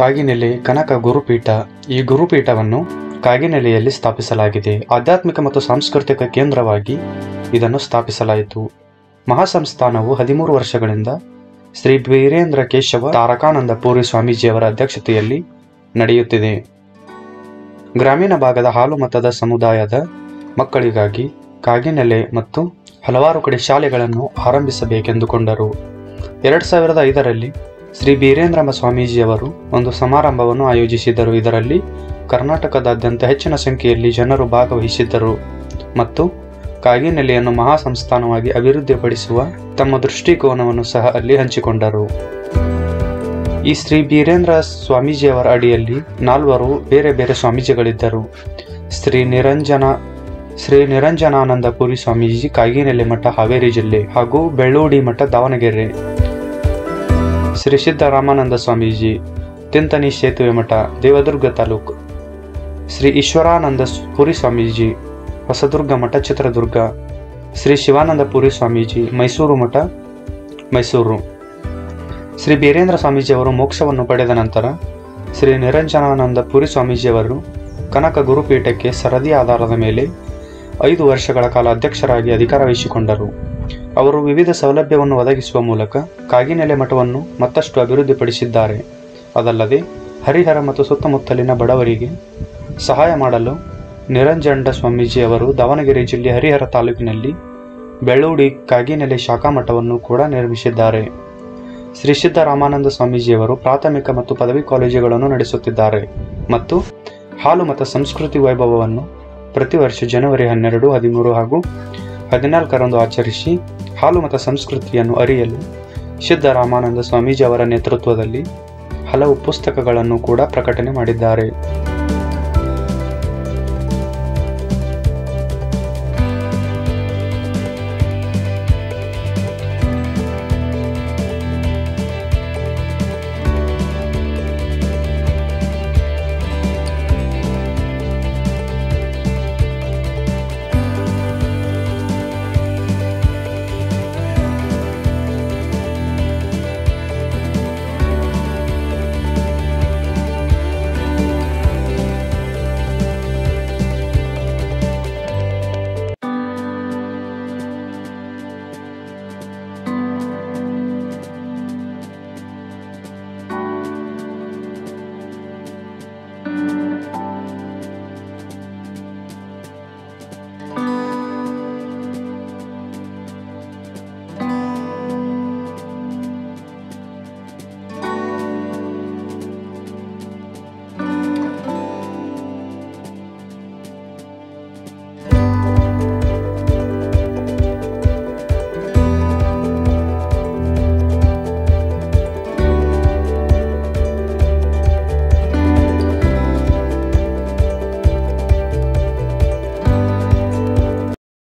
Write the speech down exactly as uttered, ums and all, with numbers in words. ಕಾಗಿನೆಲೆ ಕನಕ ಗುರುಪೀಠ ಈ ಗುರುಪೀಠವನ್ನು ಕಾಗಿನೆಲೆಯಲ್ಲಿ ಸ್ಥಾಪಿಸಲಾಗಿದೆ. ಆಧ್ಯಾತ್ಮಿಕ ಮತ್ತು ಸಾಂಸ್ಕೃತಿಕ ಕೇಂದ್ರವಾಗಿ ಇದನ್ನು ಸ್ಥಾಪಿಸಲಾಯಿತು. ಮಹಾಸಂಸ್ಥಾನವು ಹದಿಮೂರು ವರ್ಷಗಳಿಂದ ಶ್ರೀ ದ್ವೇರೇಂದ್ರ ಕೇಶವ ತಾರಕಾನಂದ ಪೂರಿ ಸ್ವಾಮೀಜಿಯವರ ಅಧ್ಯಕ್ಷತೆಯಲ್ಲಿ ನಡೆಯುತ್ತಿದೆ. ಗ್ರಾಮೀಣ ಭಾಗದ ಹಾಲು ಮತದ ಸಮುದಾಯದ ಮಕ್ಕಳಿಗಾಗಿ ಕಾಗಿನೆಲೆ ಮತ್ತು ಹಲವಾರು ಕಡೆ ಶಾಲೆಗಳನ್ನು ಆರಂಭಿಸಬೇಕೆಂದುಕೊಂಡರು. ಎರಡು ಸಾವಿರದ ಐದರಲ್ಲಿ ಶ್ರೀ ವೀರೇಂದ್ರಮ ಸ್ವಾಮೀಜಿಯವರು ಒಂದು ಸಮಾರಂಭವನ್ನು ಆಯೋಜಿಸಿದರು. ಇದರಲ್ಲಿ ಕರ್ನಾಟಕದಾದ್ಯಂತ ಹೆಚ್ಚಿನ ಸಂಖ್ಯೆಯಲ್ಲಿ ಜನರು ಭಾಗವಹಿಸಿದ್ದರು ಮತ್ತು ಕಾಗಿನೆಲೆಯನ್ನು ಮಹಾಸಂಸ್ಥಾನವಾಗಿ ಅಭಿವೃದ್ಧಿಪಡಿಸುವ ತಮ್ಮ ದೃಷ್ಟಿಕೋನವನ್ನು ಸಹ ಅಲ್ಲಿ ಹಂಚಿಕೊಂಡರು. ಈ ಶ್ರೀ ವೀರೇಂದ್ರ ಸ್ವಾಮೀಜಿಯವರ ಅಡಿಯಲ್ಲಿ ನಾಲ್ವರು ಬೇರೆ ಬೇರೆ ಸ್ವಾಮೀಜಿಗಳಿದ್ದರು. ಶ್ರೀ ನಿರಂಜನ ಶ್ರೀ ನಿರಂಜನಾನಂದಪುರಿ ಸ್ವಾಮೀಜಿ ಕಾಗಿನೆಲೆ ಮಠ ಹಾವೇರಿ ಜಿಲ್ಲೆ ಹಾಗೂ ಬೆಳೂಡಿ ಮಠ ದಾವಣಗೆರೆ, ಶ್ರೀ ಸಿದ್ಧಾರಾಮಾನಂದ ಸ್ವಾಮೀಜಿ ತಿಂತನಿ ಸೇತುವೆ ಮಠ ದೇವದುರ್ಗ ತಾಲೂಕು, ಶ್ರೀ ಈಶ್ವರಾನಂದಪುರಿ ಸ್ವಾಮೀಜಿ ಹೊಸದುರ್ಗ ಮಠ ಚಿತ್ರದುರ್ಗ, ಶ್ರೀ ಶಿವಾನಂದಪುರಿ ಸ್ವಾಮೀಜಿ ಮೈಸೂರು ಮಠ ಮೈಸೂರು. ಶ್ರೀ ಬೇರೇಂದ್ರ ಸ್ವಾಮೀಜಿಯವರು ಮೋಕ್ಷವನ್ನು ಪಡೆದ ನಂತರ ಶ್ರೀ ನಿರಂಜನಾನಂದಪುರಿ ಸ್ವಾಮೀಜಿಯವರು ಕನಕ ಗುರುಪೀಠಕ್ಕೆ ಸರದಿ ಆಧಾರದ ಮೇಲೆ ಐದು ವರ್ಷಗಳ ಕಾಲ ಅಧ್ಯಕ್ಷರಾಗಿ ಅಧಿಕಾರ ವಹಿಸಿಕೊಂಡರು. ಅವರು ವಿವಿಧ ಸೌಲಭ್ಯವನ್ನು ಒದಗಿಸುವ ಮೂಲಕ ಕಾಗಿನೆಲೆ ಮಠವನ್ನು ಮತ್ತಷ್ಟು ಅಭಿವೃದ್ಧಿಪಡಿಸಿದ್ದಾರೆ. ಅದಲ್ಲದೆ ಹರಿಹರ ಮತ್ತು ಸುತ್ತಮುತ್ತಲಿನ ಬಡವರಿಗೆ ಸಹಾಯ ಮಾಡಲು ನಿರಂಜನ ಸ್ವಾಮೀಜಿಯವರು ದಾವಣಗೆರೆ ಜಿಲ್ಲೆ ಹರಿಹರ ತಾಲೂಕಿನಲ್ಲಿ ಬೆಳೂಡಿ ಕಾಗಿನೆಲೆ ಶಾಖಾ ಮಠವನ್ನು ಕೂಡ ನಿರ್ಮಿಸಿದ್ದಾರೆ. ಶ್ರೀ ಸಿದ್ದರಾಮಾನಂದ ಸ್ವಾಮೀಜಿಯವರು ಪ್ರಾಥಮಿಕ ಮತ್ತು ಪದವಿ ಕಾಲೇಜುಗಳನ್ನು ನಡೆಸುತ್ತಿದ್ದಾರೆ ಮತ್ತು ಹಾಲು ಮತ್ತು ಸಂಸ್ಕೃತಿ ವೈಭವವನ್ನು ಪ್ರತಿ ವರ್ಷ ಜನವರಿ ಹನ್ನೆರಡು, ಹದಿಮೂರು ಹಾಗೂ ಹದಿನಾಲ್ಕರಂದು ಆಚರಿಸಿ ಹಾಲು ಮತ್ತು ಸಂಸ್ಕೃತಿಯನ್ನು ಅರಿಯಲು ಸಿದ್ದರಾಮಾನಂದ ಸ್ವಾಮೀಜಿ ಅವರ ನೇತೃತ್ವದಲ್ಲಿ ಹಲವು ಪುಸ್ತಕಗಳನ್ನು ಕೂಡ ಪ್ರಕಟಣೆ ಮಾಡಿದ್ದಾರೆ.